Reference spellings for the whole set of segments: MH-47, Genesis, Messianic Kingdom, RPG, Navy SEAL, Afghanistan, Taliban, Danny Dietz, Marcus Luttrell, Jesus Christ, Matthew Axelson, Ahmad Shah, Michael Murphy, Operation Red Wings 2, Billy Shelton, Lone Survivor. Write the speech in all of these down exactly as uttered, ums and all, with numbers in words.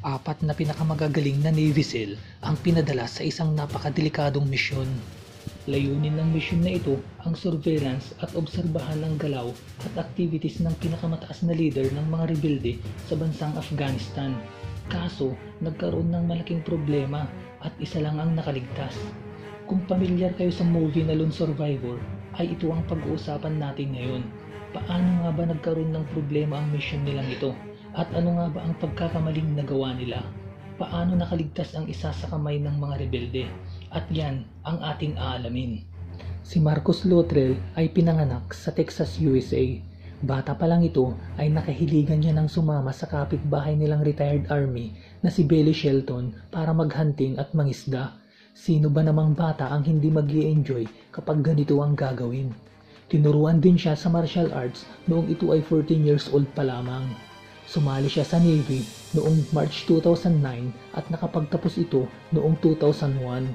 apat na pinakamagagaling na Navy SEAL ang pinadala sa isang napakadelikadong misyon. Layunin ng misyon na ito ang surveillance at obserbahan ng galaw at activities ng pinakamataas na leader ng mga rebelde sa bansang Afghanistan. Kaso, nagkaroon ng malaking problema at isa lang ang nakaligtas. Kung pamilyar kayo sa movie na Lone Survivor, ay ito ang pag-uusapan natin ngayon. Paano nga ba nagkaroon ng problema ang mission nilang ito? At ano nga ba ang pagkakamaling nagawa nila? Paano nakaligtas ang isa sa kamay ng mga rebelde? At yan ang ating aalamin. Si Marcus Luttrell ay pinanganak sa Texas, U S A. Bata pa lang ito ay nakahiligan niya ng sumama sa kapitbahay nilang retired army na si Billy Shelton para maghunting at mangisda. Sino ba namang bata ang hindi mag-i-enjoy kapag ganito ang gagawin? Tinuruan din siya sa martial arts noong ito ay fourteen years old pa lamang. Sumali siya sa Navy noong March two thousand nine at nakapagtapos ito noong two thousand one.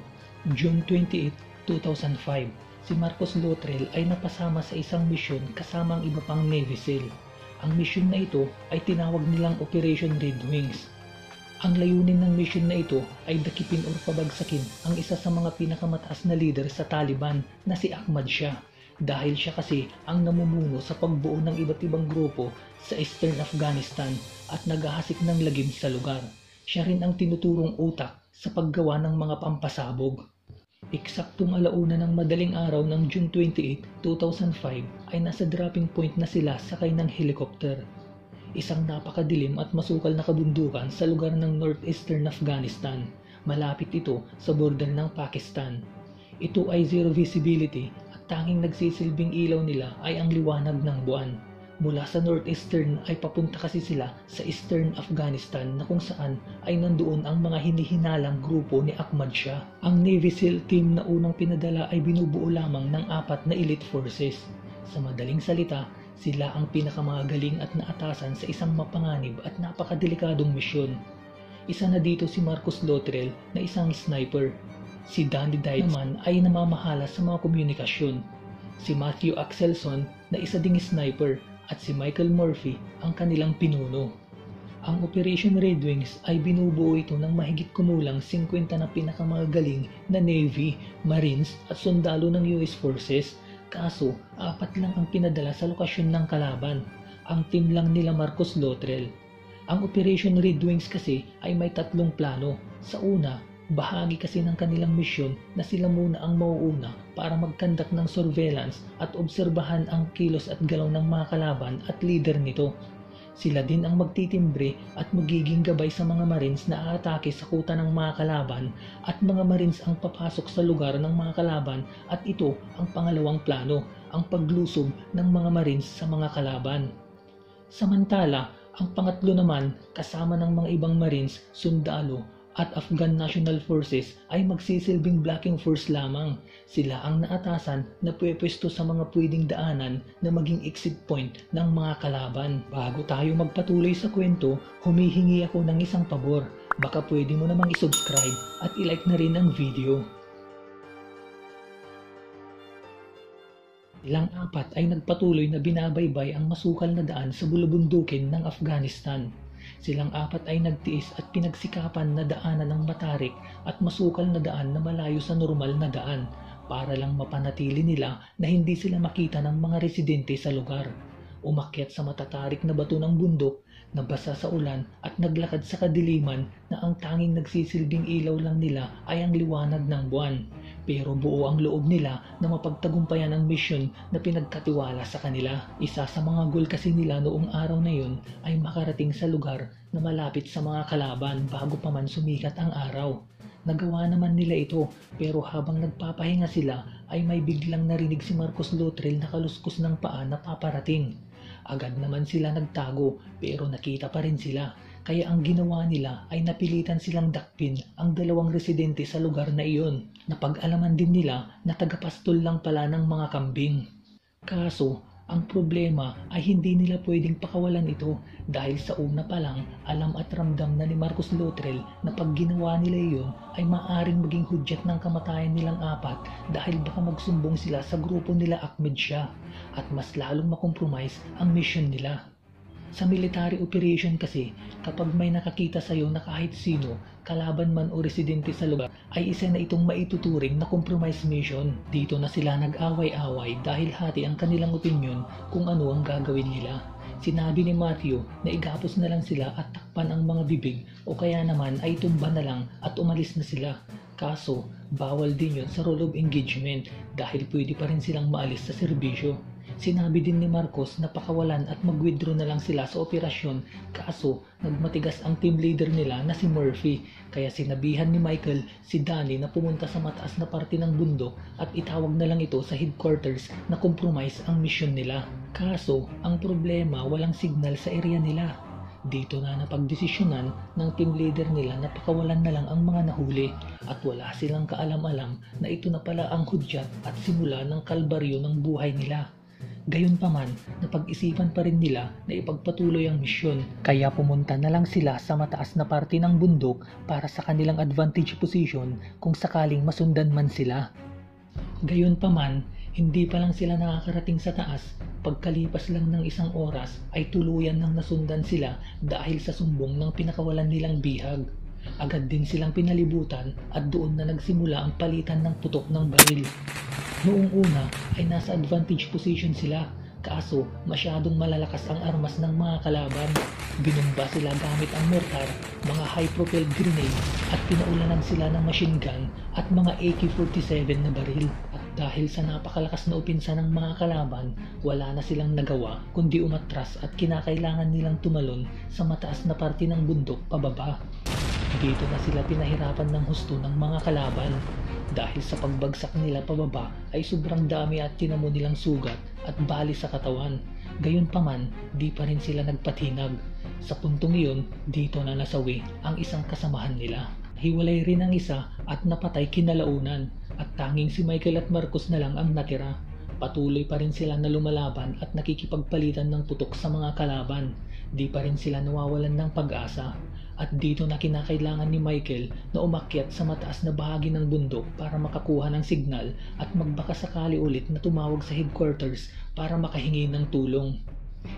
June twenty-eighth, two thousand five, si Marcus Luttrell ay napasama sa isang misyon kasama ang iba pang Navy SEAL. Ang misyon na ito ay tinawag nilang Operation Red Wings. Ang layunin ng misyon na ito ay dakipin o pabagsakin ang isa sa mga pinakamataas na leader sa Taliban na si Ahmad Shah. Dahil siya kasi ang namumuno sa pagbuo ng iba't ibang grupo sa Eastern Afghanistan at naghahasik ng lagim sa lugar. Siya rin ang tinuturong utak sa paggawa ng mga pampasabog. Eksaktong alauna ng madaling araw ng June twenty-eighth, two thousand five ay nasa dropping point na sila sakay ng helicopter. Isang napakadilim at masukal na kabundukan sa lugar ng northeastern Afghanistan. Malapit ito sa border ng Pakistan. Ito ay zero visibility. Tanging nagsisilbing ilaw nila ay ang liwanag ng buwan. Mula sa northeastern ay papunta kasi sila sa eastern Afghanistan na kung saan ay nandoon ang mga hinihinalang grupo ni Ahmad Shah. Ang Navy SEAL team na unang pinadala ay binubuo lamang ng apat na elite forces. Sa madaling salita, sila ang pinakamagaling at naatasan sa isang mapanganib at napakadelikadong misyon. Isa na dito si Marcus Luttrell na isang sniper. Si Danny Dietz naman ay namamahala sa mga komunikasyon. Si Matthew Axelson na isa ding sniper at si Michael Murphy ang kanilang pinuno. Ang Operation Red Wings ay binubuo ito ng mahigit kumulang fifty na pinakamagaling na Navy, Marines at sundalo ng U S Forces. Kaso, apat lang ang pinadala sa lokasyon ng kalaban. Ang team lang nila Marcus Luttrell. Ang Operation Red Wings kasi ay may tatlong plano. Sa una, bahagi kasi ng kanilang misyon na sila muna ang mauuna para mag-conduct ng surveillance at obserbahan ang kilos at galaw ng mga kalaban at leader nito. Sila din ang magtitimbre at magiging gabay sa mga Marines na aatake sa kuta ng mga kalaban at mga Marines ang papasok sa lugar ng mga kalaban at ito ang pangalawang plano, ang paglusob ng mga Marines sa mga kalaban. Samantala, ang pangatlo naman kasama ng mga ibang Marines, sundalo, at Afghan National Forces ay magsisilbing blocking force lamang. Sila ang naatasan na pwepuesto sa mga pwedeng daanan na maging exit point ng mga kalaban. Bago tayo magpatuloy sa kwento, humihingi ako ng isang pabor. Baka pwede mo namang isubscribe at ilike na rin ang video. Ilang apat ay nagpatuloy na binabaybay ang masukal na daan sa bulubundukin ng Afghanistan. Silang apat ay nagtiis at pinagsikapan na daanan ng matarik at masukal na daan na malayo sa normal na daan para lang mapanatili nila na hindi sila makita ng mga residente sa lugar. Umakyat sa matatarik na bato ng bundok, nabasa sa ulan at naglakad sa kadiliman na ang tanging nagsisilbing ilaw lang nila ay ang liwanag ng buwan. Pero buo ang loob nila na mapagtagumpayan ang misyon na pinagkatiwala sa kanila. Isa sa mga goal kasi nila noong araw na yun ay makarating sa lugar na malapit sa mga kalaban bago pa man sumikat ang araw. Nagawa naman nila ito pero habang nagpapahinga sila ay may biglang narinig si Marcus Luttrell na kaluskus ng paa na paparating. Agad naman sila nagtago pero nakita pa rin sila. Kaya ang ginawa nila ay napilitan silang dakpin ang dalawang residente sa lugar na iyon. Napag-alaman din nila na tagapastol lang pala ng mga kambing. Kaso, ang problema ay hindi nila pwedeng pakawalan ito dahil sa una pa lang alam at ramdam na ni Marcus Luttrell na pag ginawa nila iyon ay maaaring maging hudyat ng kamatayan nilang apat dahil baka magsumbong sila sa grupo nila Ahmad Shah at mas lalong makompromise ang mission nila. Sa military operation kasi, kapag may nakakita sa'yo na kahit sino, kalaban man o residente sa lugar, ay isa na itong maituturing na compromise mission. Dito na sila nag-away-away dahil hati ang kanilang opinyon kung ano ang gagawin nila. Sinabi ni Matthew na igapos na lang sila at takpan ang mga bibig o kaya naman ay tumba na lang at umalis na sila. Kaso, bawal din yun sa role of engagement dahil pwede pa rin silang maalis sa serbisyo. Sinabi din ni Marcos na pakawalan at mag-withdraw na lang sila sa operasyon, kaso nagmatigas ang team leader nila na si Murphy, kaya sinabihan ni Michael si Danny na pumunta sa mataas na parte ng bundok at itawag na lang ito sa headquarters na compromise ang mission nila. Kaso ang problema, walang signal sa area nila. Dito na napagdesisyonan ng team leader nila na pakawalan na lang ang mga nahuli at wala silang kaalam-alam na ito na pala ang hudyat at simula ng kalbaryo ng buhay nila. Gayunpaman, napag-isipan pa rin nila na ipagpatuloy ang misyon, kaya pumunta na lang sila sa mataas na parte ng bundok para sa kanilang advantage position kung sakaling masundan man sila. Gayunpaman, hindi pa lang sila nakakarating sa taas, pagkalipas lang ng isang oras ay tuluyan nang nasundan sila dahil sa sumbong ng pinakawalan nilang bihag. Agad din silang pinalibutan at doon na nagsimula ang palitan ng putok ng baril. Noong una ay nasa advantage position sila, kaso masyadong malalakas ang armas ng mga kalaban. Binumba sila gamit ang mortar, mga high-propelled grenade at pinaulanan sila ng machine gun at mga A K forty-seven na baril. At dahil sa napakalakas na upinsa ng mga kalaban, wala na silang nagawa kundi umatras at kinakailangan nilang tumalon sa mataas na parte ng bundok pababa. Dito na sila pinahirapan ng husto ng mga kalaban. Dahil sa pagbagsak nila pababa ay sobrang dami at tinamo nilang sugat at bali sa katawan. Gayunpaman, di pa rin sila nagpatinag. Sa puntong iyon, dito na nasawi ang isang kasamahan nila. Hiwalay rin ang isa at napatay kinalaunan at tanging si Michael at Marcos na lang ang natira. Patuloy pa rin sila na lumalaban at nakikipagpalitan ng putok sa mga kalaban. Di pa rin sila nawawalan ng pag-asa. At dito na kinakailangan ni Michael na umakyat sa mataas na bahagi ng bundok para makakuha ng signal at magbaka sakali ulit na tumawag sa headquarters para makahingi ng tulong.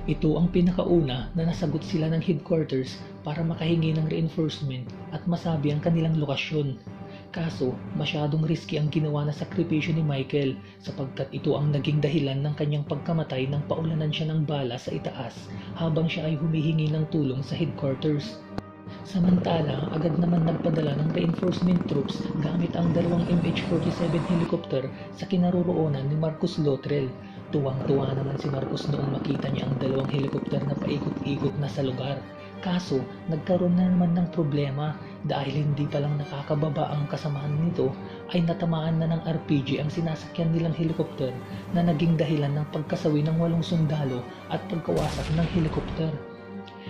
Ito ang pinakauna na nasagot sila ng headquarters para makahingi ng reinforcement at masabi ang kanilang lokasyon. Kaso, masyadong risky ang ginawa na sakripisyo ni Michael sapagkat ito ang naging dahilan ng kanyang pagkamatay nang paulanan siya ng bala sa itaas habang siya ay humihingi ng tulong sa headquarters. Samantala, agad naman nagpadala ng reinforcement troops gamit ang dalawang M H forty-seven helicopter sa kinaroroonan ni Marcus Luttrell. Tuwang-tuwa naman si Marcus noong makita niya ang dalawang helicopter na paikot-ikot na sa lugar. Kaso, nagkaroon na naman ng problema dahil hindi pa lang nakakababa ang kasamahan nito ay natamaan na ng R P G ang sinasakyan nilang helicopter na naging dahilan ng pagkasawi ng walong sundalo at pagkawasak ng helicopter.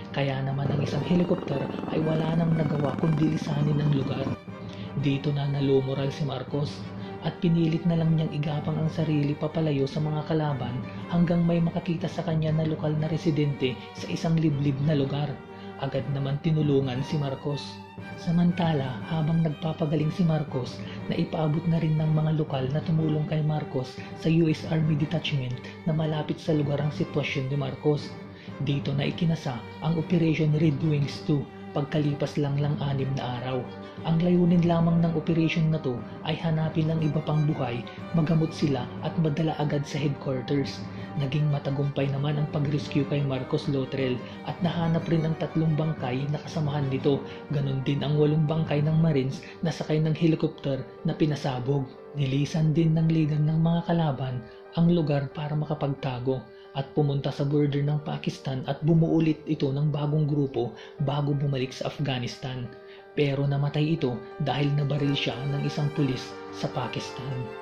Kaya naman ang isang helicopter ay wala nang nagawa kundi lisanin ng lugar. Dito na nalumoral si Marcos at pinilit na lang niyang igapang ang sarili papalayo sa mga kalaban hanggang may makakita sa kanya na lokal na residente sa isang liblib na lugar. Agad naman tinulungan si Marcos. Samantala, habang nagpapagaling si Marcos, naipaabot na rin ng mga lokal na tumulong kay Marcos sa U S Army Detachment na malapit sa lugar ang sitwasyon ni Marcos. Dito na ikinasa ang Operation Red Wings two pagkalipas lang lang anim na araw. Ang layunin lamang ng operation na to ay hanapin ang iba pang buhay, magamot sila at madala agad sa headquarters. Naging matagumpay naman ang pag-rescue kay Marcus Luttrell at nahanap rin ang tatlong bangkay na kasamahan nito. Ganon din ang walong bangkay ng Marines na sakay ng helicopter na pinasabog. Nilisan din ng ligan ng mga kalaban ang lugar para makapagtago at pumunta sa border ng Pakistan at bumuo ulit ito ng bagong grupo bago bumalik sa Afghanistan. Pero namatay ito dahil nabaril siya ng isang pulis sa Pakistan.